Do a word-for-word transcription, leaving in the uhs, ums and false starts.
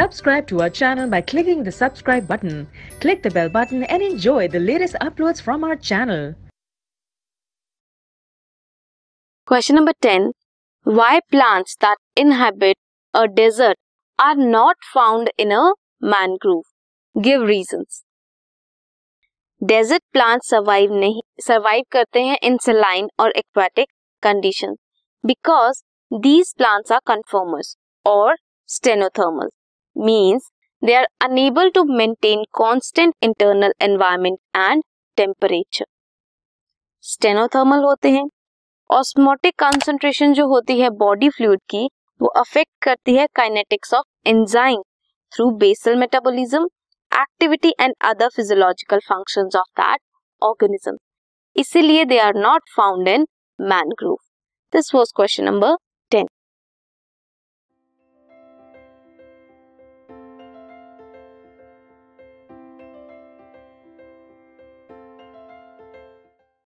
Subscribe to our channel by clicking the subscribe button. Click the bell button and enjoy the latest uploads from our channel. Question number ten. Why plants that inhabit a desert are not found in a mangrove? Give reasons. Desert plants survive नहीं survive करते हैं in saline or aquatic conditions because these plants are conformers or stenothermals, means they are unable to maintain constant internal environment and temperature. Stenothermal होते हैं. Osmotic concentration जो होती है body fluid की, वो affect करती है kinetics of enzyme through basal metabolism, activity and other physiological functions of that organism. इसीलिए they are not found in mangrove. This was question number